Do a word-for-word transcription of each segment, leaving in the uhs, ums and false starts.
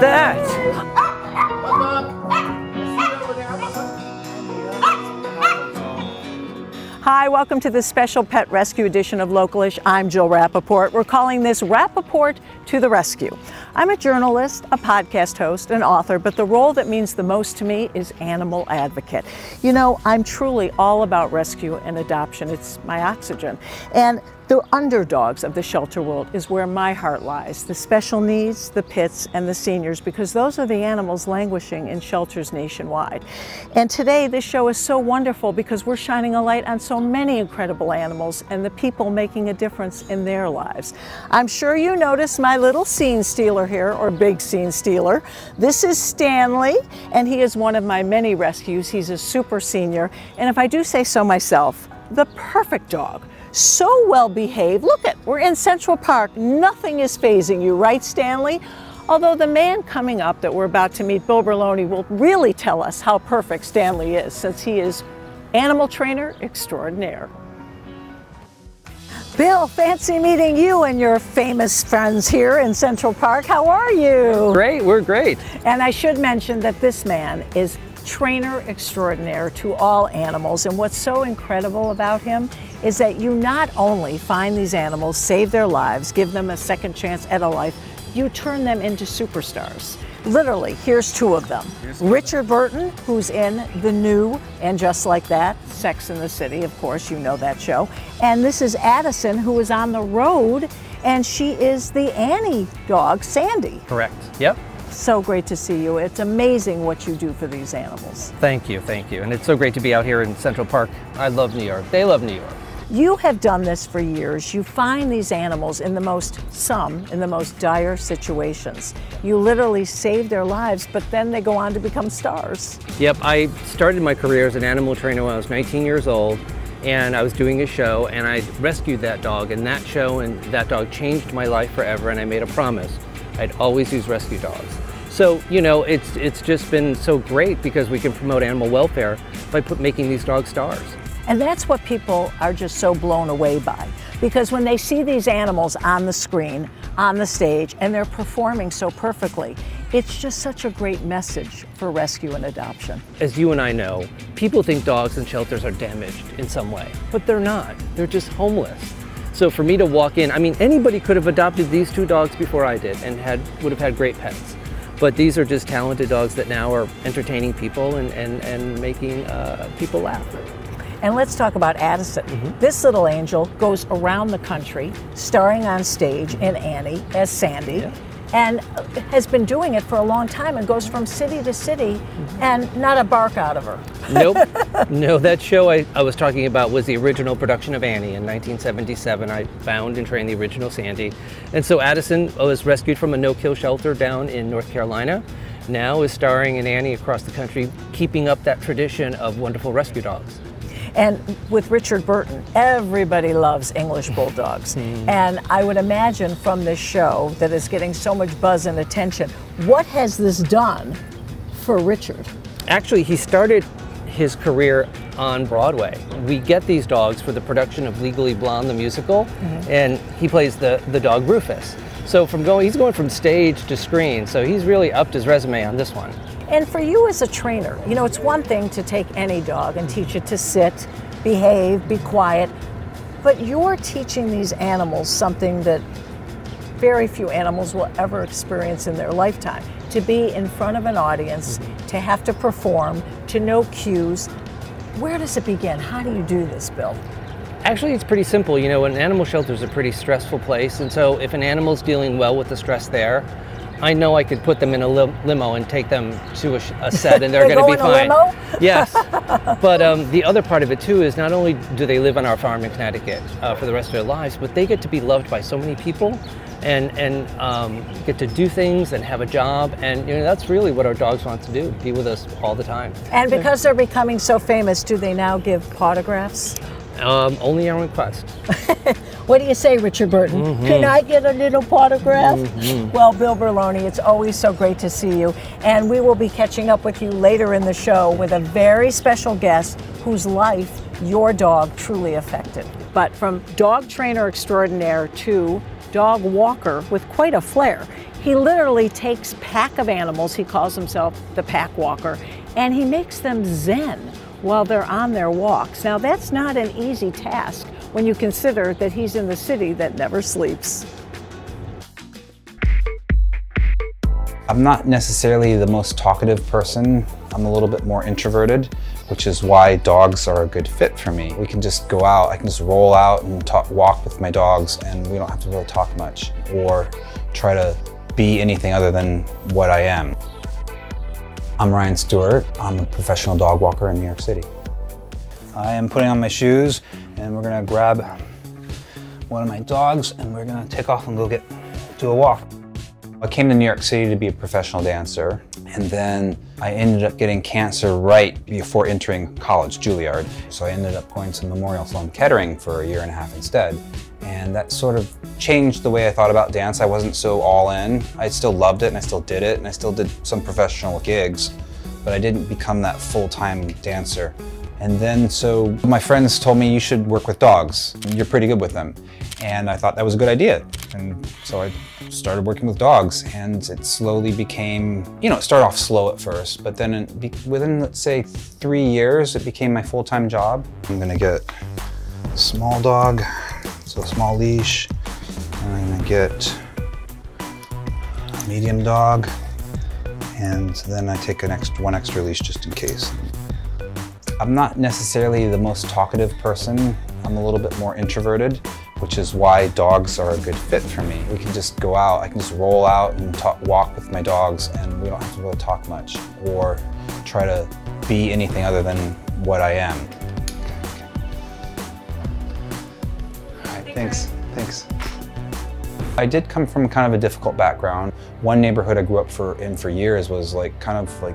that? Hi, welcome to this special pet rescue edition of Localish. I'm Jill Rappaport. We're calling this Rappaport to the Rescue. I'm a journalist, a podcast host, an author, but the role that means the most to me is animal advocate. You know, I'm truly all about rescue and adoption. It's my oxygen. And the underdogs of the shelter world is where my heart lies, the special needs, the pits, and the seniors, because those are the animals languishing in shelters nationwide. And today, this show is so wonderful because we're shining a light on so many incredible animals and the people making a difference in their lives. I'm sure you noticed my little scene stealer here, or big scene stealer. This is Stanley, and he is one of my many rescues. He's a super senior, and if I do say so myself, the perfect dog. So well behaved. Look at, we're in Central Park. Nothing is phasing you, right, Stanley? Although the man coming up that we're about to meet, Bill Berloni, will really tell us how perfect Stanley is, since he is animal trainer extraordinaire. Bill, fancy meeting you and your famous friends here in Central Park. How are you? Great, we're great. And I should mention that this man is trainer extraordinaire to all animals, and what's so incredible about him is that you not only find these animals, save their lives, give them a second chance at a life, you turn them into superstars. Literally, here's two of them. Richard Burton, who's in The New and Just Like That, Sex and the City, of course, you know that show. And this is Addison, who is on the road, and she is the Annie dog, Sandy. Correct, yep. So great to see you. It's amazing what you do for these animals. Thank you, thank you. And it's so great to be out here in Central Park. I love New York. They love New York. You have done this for years. You find these animals in the most, some, in the most dire situations. You literally save their lives, but then they go on to become stars. Yep, I started my career as an animal trainer when I was nineteen years old, and I was doing a show, and I rescued that dog, and that show and that dog changed my life forever, and I made a promise. I'd always use rescue dogs. So, you know, it's it's just been so great because we can promote animal welfare by put, making these dogs stars. And that's what people are just so blown away by, because when they see these animals on the screen, on the stage, and they're performing so perfectly, it's just such a great message for rescue and adoption. As you and I know, people think dogs and shelters are damaged in some way, but they're not. They're just homeless. So for me to walk in, I mean, anybody could have adopted these two dogs before I did and had would have had great pets. But these are just talented dogs that now are entertaining people and, and, and making uh, people laugh. And let's talk about Addison. Mm-hmm. This little angel goes around the country, starring on stage in Annie as Sandy, yeah. and has been doing it for a long time and goes from city to city mm-hmm. and not a bark out of her. Nope. No, that show I, I was talking about was the original production of Annie in nineteen seventy-seven. I found and trained the original Sandy. And so Addison was rescued from a no-kill shelter down in North Carolina. Now is starring in Annie across the country, keeping up that tradition of wonderful rescue dogs. And with Richard Burton, everybody loves English bulldogs. Mm. And I would imagine from this show that is getting so much buzz and attention, what has this done for Richard? Actually, he started his career on Broadway. We get these dogs for the production of Legally Blonde, the musical, mm-hmm. and he plays the, the dog Rufus. So from going, he's going from stage to screen, so he's really upped his resume on this one. And for you as a trainer, you know, it's one thing to take any dog and teach it to sit, behave, be quiet, but you're teaching these animals something that very few animals will ever experience in their lifetime. To be in front of an audience, to have to perform, to know cues. Where does it begin? How do you do this, Bill? Actually, it's pretty simple. You know, an animal shelter is a pretty stressful place, and so if an animal's dealing well with the stress there, I know I could put them in a lim limo and take them to a, sh a set and they're they going to be fine. Limo? Yes. But um, the other part of it too is not only do they live on our farm in Connecticut uh, for the rest of their lives, but they get to be loved by so many people and, and um, get to do things and have a job. And you know, that's really what our dogs want to do, be with us all the time. And because they're becoming so famous, do they now give autographs? Um, only on request. What do you say, Richard Burton? Mm-hmm. Can I get a little autograph? Mm-hmm. Well, Bill Berloni, it's always so great to see you. And we will be catching up with you later in the show with a very special guest whose life your dog truly affected. But from dog trainer extraordinaire to dog walker with quite a flair, He literally takes pack of animals, he calls himself the pack walker, and he makes them zen while they're on their walks. Now that's not an easy task when you consider that he's in the city that never sleeps. I'm not necessarily the most talkative person. I'm a little bit more introverted, which is why dogs are a good fit for me. We can just go out, I can just roll out and talk, walk with my dogs, and we don't have to really talk much or try to be anything other than what I am. I'm Ryan Stewart. I'm a professional dog walker in New York City. I am putting on my shoes and we're gonna grab one of my dogs and we're gonna take off and go get do a walk. I came to New York City to be a professional dancer, and then I ended up getting cancer right before entering college, Juilliard. So I ended up going to Memorial Sloan Kettering for a year and a half instead. And that sort of changed the way I thought about dance. I wasn't so all in. I still loved it and I still did it and I still did some professional gigs, but I didn't become that full-time dancer. And then so my friends told me, you should work with dogs. You're pretty good with them. And I thought that was a good idea. And so I started working with dogs, and it slowly became, you know, it started off slow at first, but then be, within, let's say, three years, it became my full-time job. I'm gonna get a small dog, so a small leash. And I'm gonna get a medium dog. And then I take an extra, one extra leash just in case. I'm not necessarily the most talkative person. I'm a little bit more introverted, which is why dogs are a good fit for me. We can just go out, I can just roll out and talk, walk with my dogs, and we don't have to really talk much or try to be anything other than what I am. All right, thanks, thanks. I did come from kind of a difficult background. One neighborhood I grew up for, in for years was like kind of like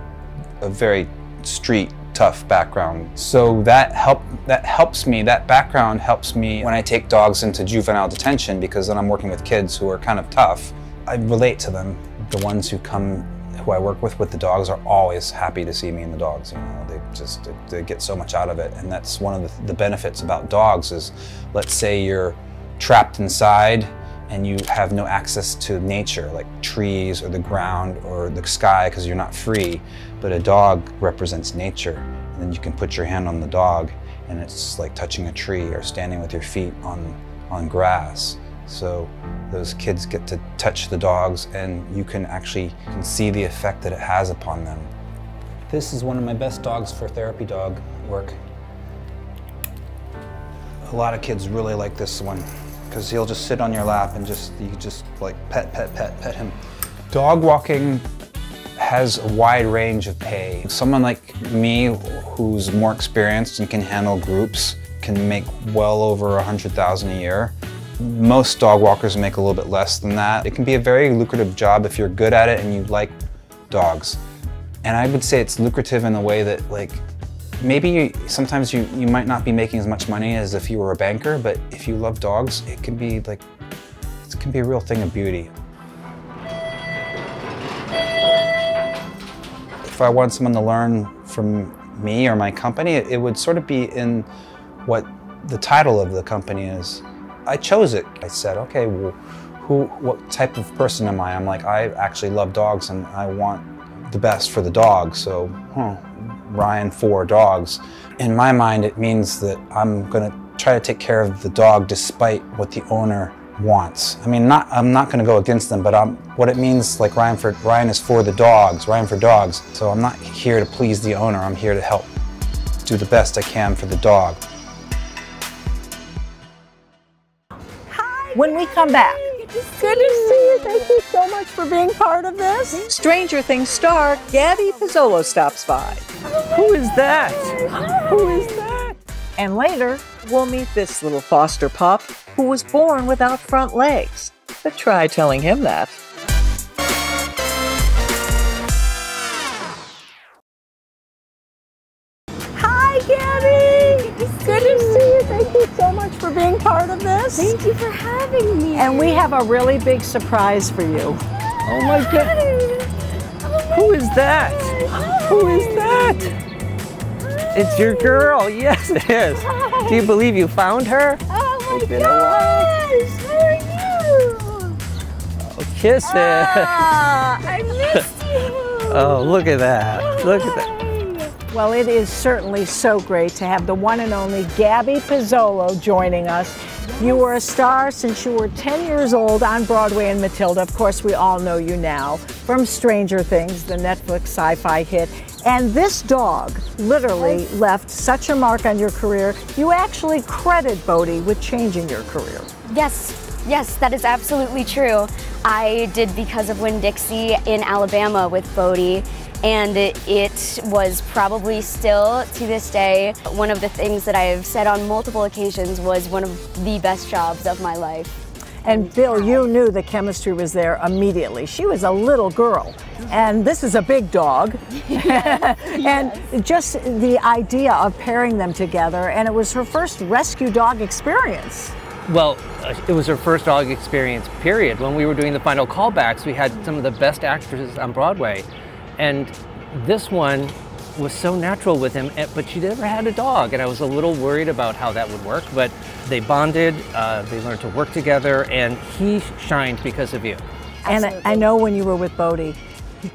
a very street tough background. So that help that helps me, that background helps me when I take dogs into juvenile detention, because then I'm working with kids who are kind of tough. I relate to them. The ones who come, who I work with with the dogs are always happy to see me and the dogs, you know, they just, they, they get so much out of it. And that's one of the, the benefits about dogs is, let's say you're trapped inside and you have no access to nature, like trees or the ground or the sky, because you're not free. But a dog represents nature, and then you can put your hand on the dog, and it's like touching a tree or standing with your feet on, on grass. So those kids get to touch the dogs, and you can actually you can see the effect that it has upon them. This is one of my best dogs for therapy dog work. A lot of kids really like this one, because he'll just sit on your lap and just you just like pet, pet, pet, pet him. Dog walking has a wide range of pay. Someone like me, who's more experienced and can handle groups, can make well over one hundred thousand dollars a year. Most dog walkers make a little bit less than that. It can be a very lucrative job if you're good at it and you like dogs. And I would say it's lucrative in the way that, like, maybe you, sometimes you, you might not be making as much money as if you were a banker, but if you love dogs, it can be like, it can be a real thing of beauty. If I want someone to learn from me or my company, it, it would sort of be in what the title of the company is. I chose it. I said, okay, well, who, what type of person am I? I'm like, I actually love dogs and I want the best for the dog, so, huh. Ryan for dogs. In my mind, it means that I'm gonna try to take care of the dog despite what the owner wants. I mean, not I'm not gonna go against them, but I'm, what it means, like Ryan for Ryan is for the dogs, Ryan for dogs. So I'm not here to please the owner. I'm here to help do the best I can for the dog. Hi. When we come back, it's good to see you. Thank you so much for being part of this. Stranger Things star Gabby Pizzolo stops by. Who is that? Who is that? And later, we'll meet this little foster pup who was born without front legs. But try telling him that. Hi, Gabby. It's good to see you. Thank you so much for being part of this. Thank you for having me. And we have a really big surprise for you. Oh my God. Oh my Who is that? God. Who is that? Hi. It's your girl. Yes, it is. Hi. Do you believe you found her? Oh my gosh. How are you? kisses. Ah, I missed you. Oh, look at that. Look at that. Well, it is certainly so great to have the one and only Gabby Pizzolo joining us. You were a star since you were ten years old on Broadway in Matilda. Of course, we all know you now from Stranger Things, the Netflix sci-fi hit. And this dog literally left such a mark on your career. You actually credit Bodhi with changing your career. Yes. Yes, that is absolutely true. I did Because of Winn-Dixie in Alabama with Bodhi, and it was probably still, to this day, one of the things that I have said on multiple occasions was one of the best jobs of my life. And Bill, you knew the chemistry was there immediately. She was a little girl, and this is a big dog. Yes, and yes. Just the idea of pairing them together, and it was her first rescue dog experience. Well, it was her first dog experience, period. When we were doing the final callbacks, we had some of the best actresses on Broadway. And this one was so natural with him, but she never had a dog. And I was a little worried about how that would work, but they bonded, uh, they learned to work together, and he shined because of you. And I, I know when you were with Bodhi,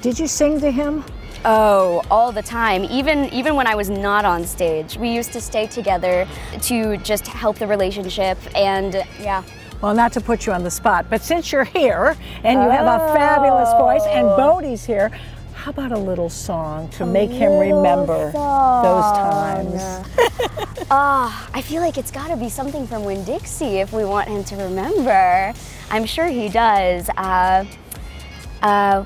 did you sing to him? Oh, all the time. Even even when I was not on stage, we used to stay together to just help the relationship, and yeah. Well, not to put you on the spot, but since you're here and you oh. have a fabulous voice and Bodhi's here, how about a little song to a make him remember song. those times? Ah, uh, I feel like it's got to be something from Winn-Dixie if we want him to remember. I'm sure he does. Uh, uh,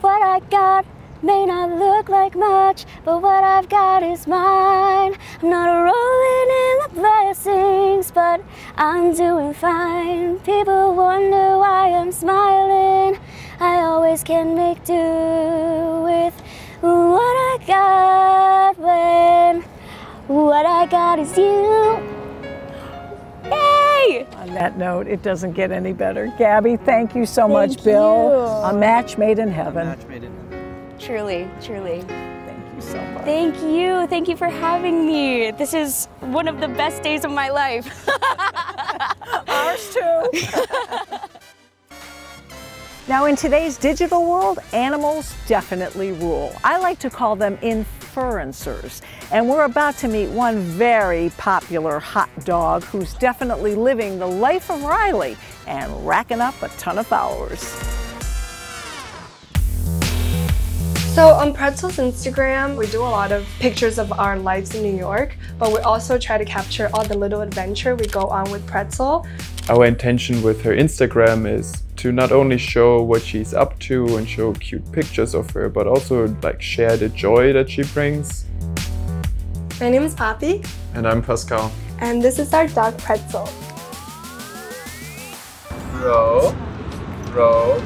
what I got may not look like much, but what I've got is mine. I'm not rolling in the blessings, but I'm doing fine. People wonder why I'm smiling. I always can make do with what I got when what I got is you. Yay! On that note, it doesn't get any better. Gabby, thank you so thank much, you. Bill. A match made in heaven. A match made in heaven. Truly, truly. Thank you so much. Thank you. Thank you for having me. This is one of the best days of my life. Ours too. Now, in today's digital world, animals definitely rule. I like to call them inferencers. And we're about to meet one very popular hot dog who's definitely living the life of Riley and racking up a ton of followers. So on Pretzel's Instagram, we do a lot of pictures of our lives in New York, but we also try to capture all the little adventure we go on with Pretzel. Our intention with her Instagram is to not only show what she's up to and show cute pictures of her, but also like share the joy that she brings. My name is Poppy. And I'm Pascal. And this is our dog Pretzel. Bro, bro,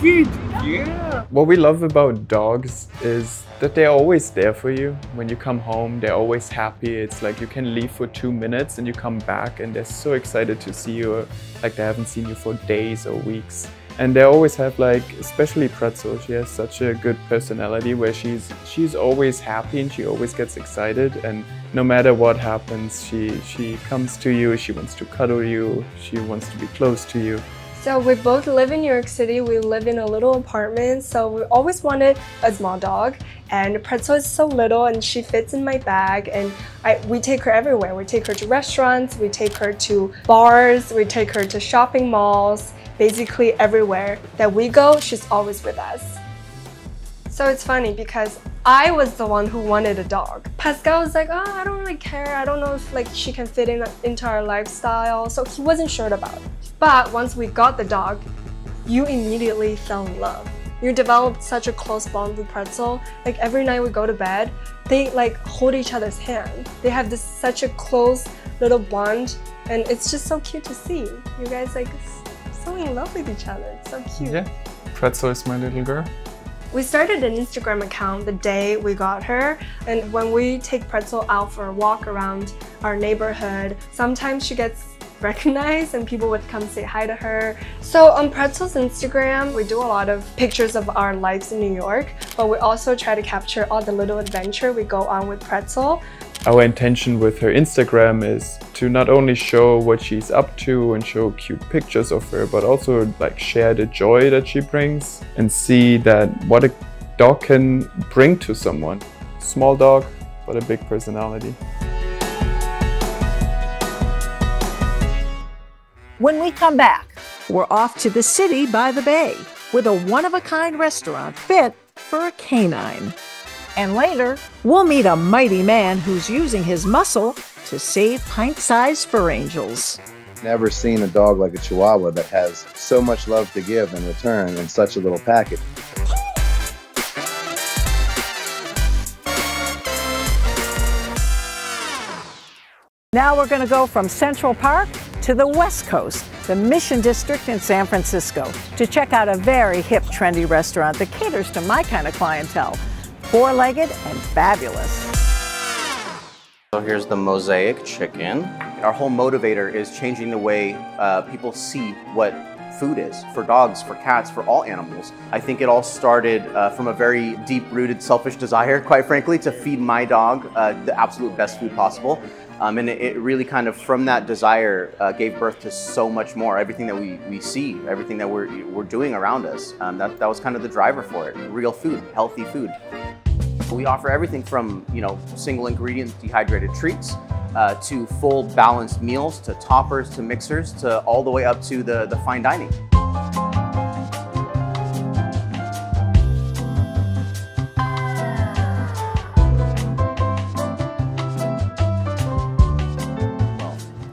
good. Yeah. What we love about dogs is that they're always there for you. When you come home, they're always happy. It's like you can leave for two minutes and you come back and they're so excited to see you, like they haven't seen you for days or weeks. And they always have, like, especially Pretzel, she has such a good personality where she's she's always happy and she always gets excited, and no matter what happens, she she comes to you, she wants to cuddle you, she wants to be close to you. So we both live in New York City. We live in a little apartment, so we always wanted a small dog. And Pretzel is so little, and she fits in my bag. And I, we take her everywhere. We take her to restaurants. We take her to bars. We take her to shopping malls. Basically everywhere that we go, she's always with us. So it's funny because I was the one who wanted a dog. Pascal was like, oh, I don't really care. I don't know if like she can fit in into our lifestyle. So he wasn't sure about it. But once we got the dog, you immediately fell in love. You developed such a close bond with Pretzel. Like every night we go to bed, they like hold each other's hand. They have this such a close little bond, and it's just so cute to see. You guys like so in love with each other. It's so cute. Yeah, Pretzel is my little girl. We started an Instagram account the day we got her, and when we take Pretzel out for a walk around our neighborhood, sometimes she gets recognized and people would come say hi to her. So on Pretzel's Instagram, we do a lot of pictures of our lives in New York, but we also try to capture all the little adventure we go on with Pretzel. Our intention with her Instagram is to not only show what she's up to and show cute pictures of her, but also like share the joy that she brings and see that what a dog can bring to someone. Small dog, but a big personality. When we come back, we're off to the city by the bay with a one-of-a-kind restaurant fit for a canine. And later, we'll meet a mighty man who's using his muscle to save pint-sized fur angels. Never seen a dog like a Chihuahua that has so much love to give in return in such a little packet. Now we're going to go from Central Park to the West Coast, the Mission District in San Francisco, to check out a very hip, trendy restaurant that caters to my kind of clientele. Four-legged and fabulous. So here's the mosaic chicken. Our whole motivator is changing the way uh, people see what food is for dogs, for cats, for all animals. I think it all started uh, from a very deep-rooted selfish desire, quite frankly, to feed my dog uh, the absolute best food possible. Um, and it, it really kind of, from that desire, uh, gave birth to so much more. Everything that we, we see, everything that we're, we're doing around us, um, that, that was kind of the driver for it. Real food, healthy food. We offer everything from, you know, single ingredient dehydrated treats uh, to full balanced meals, to toppers, to mixers, to all the way up to the, the fine dining.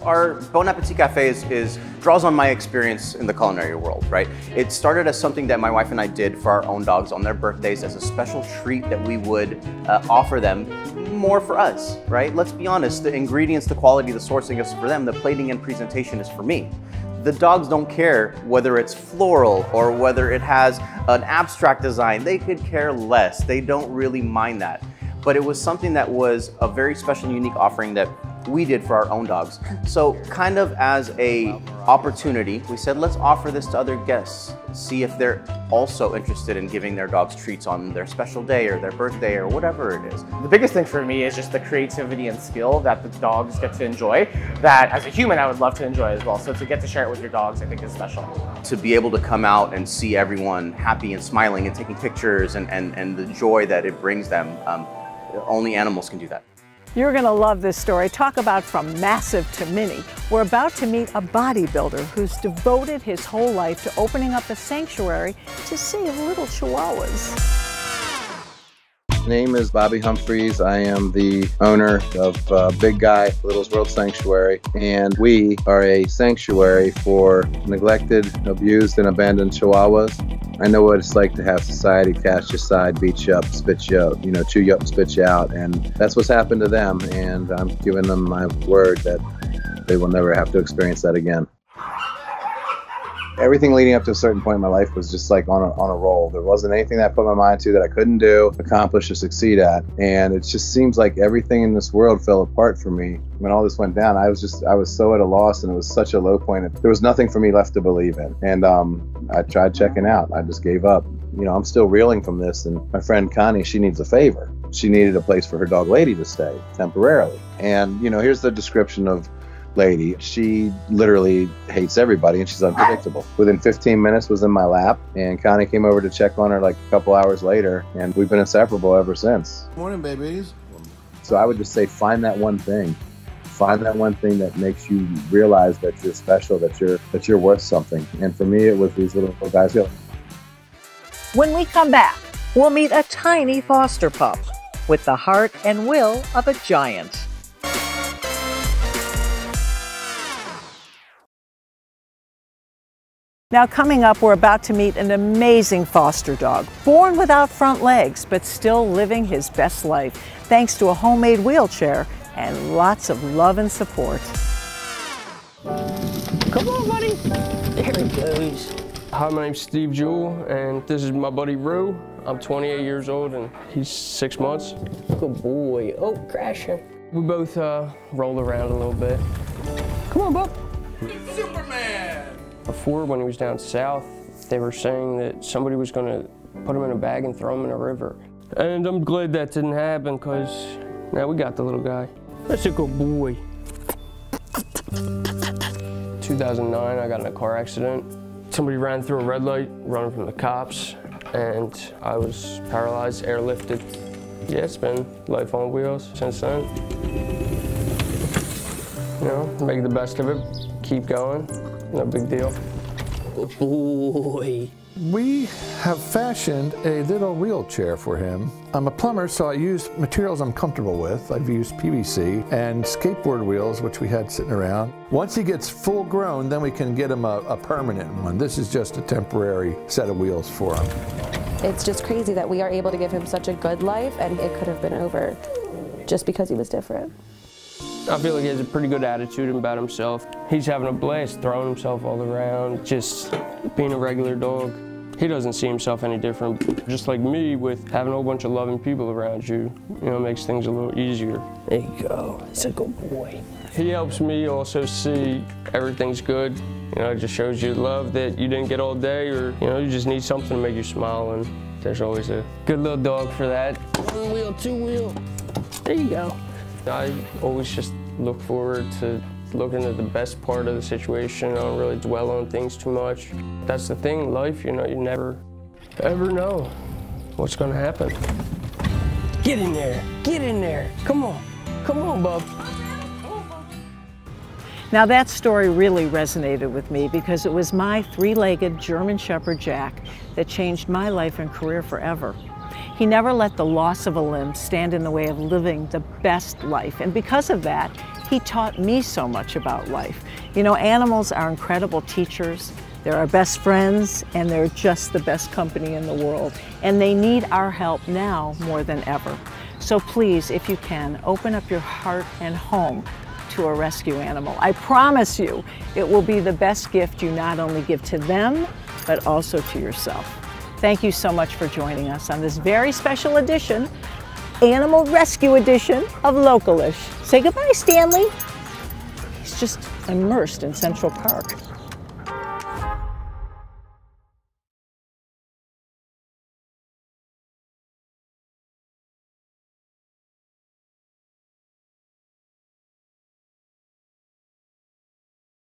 Our Bon Appetit Cafe is, is, draws on my experience in the culinary world, right? It started as something that my wife and I did for our own dogs on their birthdays as a special treat that we would uh, offer them more for us, right? Let's be honest, the ingredients, the quality, the sourcing is for them, the plating and presentation is for me. The dogs don't care whether it's floral or whether it has an abstract design. They could care less. They don't really mind that. But it was something that was a very special, unique offering that we did for our own dogs. So kind of as a opportunity, we said, let's offer this to other guests, see if they're also interested in giving their dogs treats on their special day or their birthday or whatever it is. The biggest thing for me is just the creativity and skill that the dogs get to enjoy, that as a human I would love to enjoy as well. So to get to share it with your dogs, I think is special. To be able to come out and see everyone happy and smiling and taking pictures and, and, and the joy that it brings them, um, only animals can do that. You're going to love this story. Talk about from massive to mini. We're about to meet a bodybuilder who's devoted his whole life to opening up a sanctuary to save little Chihuahuas. My name is Bobby Humphreys. I am the owner of uh, Big Guy Little's World Sanctuary, and we are a sanctuary for neglected, abused, and abandoned Chihuahuas. I know what it's like to have society cast you aside, beat you up, spit you up, you know, chew you up and spit you out, and that's what's happened to them, and I'm giving them my word that they will never have to experience that again. Everything leading up to a certain point in my life was just like on a, on a roll. There wasn't anything that I put my mind to that I couldn't do, accomplish, or succeed at. And it just seems like everything in this world fell apart for me. When all this went down, I was just, I was so at a loss, and it was such a low point. There was nothing for me left to believe in. And um, I tried checking out. I just gave up. You know, I'm still reeling from this, and my friend Connie, she needs a favor. She needed a place for her dog Lady to stay temporarily. And, you know, here's the description of Lady. She literally hates everybody, and she's unpredictable. Within fifteen minutes was in my lap, and Connie came over to check on her like a couple hours later, and we've been inseparable ever since. Morning, babies. So I would just say find that one thing. Find that one thing that makes you realize that you're special, that you're, that you're worth something. And for me, it was these little guys here. When we come back, we'll meet a tiny foster pup with the heart and will of a giant. Now coming up, we're about to meet an amazing foster dog, born without front legs, but still living his best life, thanks to a homemade wheelchair and lots of love and support. Come on, buddy. There he goes. Hi, my name's Steve Jewell, and this is my buddy Rue. I'm twenty-eight years old, and he's six months. Good boy. Oh, crashing. We both uh, roll around a little bit. Come on, bub. It's Superman. Before, when he was down south, they were saying that somebody was going to put him in a bag and throw him in a river. And I'm glad that didn't happen, because Yeah, we got the little guy. That's a good boy. two thousand nine, I got in a car accident. Somebody ran through a red light, running from the cops, and I was paralyzed, airlifted. Yeah, it's been life on wheels since then. You know, make the best of it, keep going, no big deal. Boy. We have fashioned a little wheelchair for him. I'm a plumber, so I used materials I'm comfortable with. I've used P V C and skateboard wheels, which we had sitting around. Once he gets full grown, then we can get him a, a permanent one. This is just a temporary set of wheels for him. It's just crazy that we are able to give him such a good life, and it could have been over just because he was different. I feel like he has a pretty good attitude about himself. He's having a blast, throwing himself all around, just being a regular dog. He doesn't see himself any different. Just like me, with having a whole bunch of loving people around you, you know, makes things a little easier. There you go, it's a good boy. He helps me also see everything's good. You know, it just shows you love that you didn't get all day, or, you know, you just need something to make you smile, and there's always a good little dog for that. One wheel, two wheel, there you go. I always just look forward to looking at the best part of the situation. I don't really dwell on things too much. That's the thing, life, you know, you never, ever know what's gonna happen. Get in there, get in there, come on, come on, bub. Now that story really resonated with me because it was my three-legged German Shepherd Jack that changed my life and career forever. He never let the loss of a limb stand in the way of living the best life. And because of that, he taught me so much about life. You know, animals are incredible teachers. They're our best friends, and they're just the best company in the world. And they need our help now more than ever. So please, if you can, open up your heart and home to a rescue animal. I promise you, it will be the best gift you not only give to them, but also to yourself. Thank you so much for joining us on this very special edition, Animal Rescue Edition of Localish. Say goodbye, Stanley. He's just immersed in Central Park.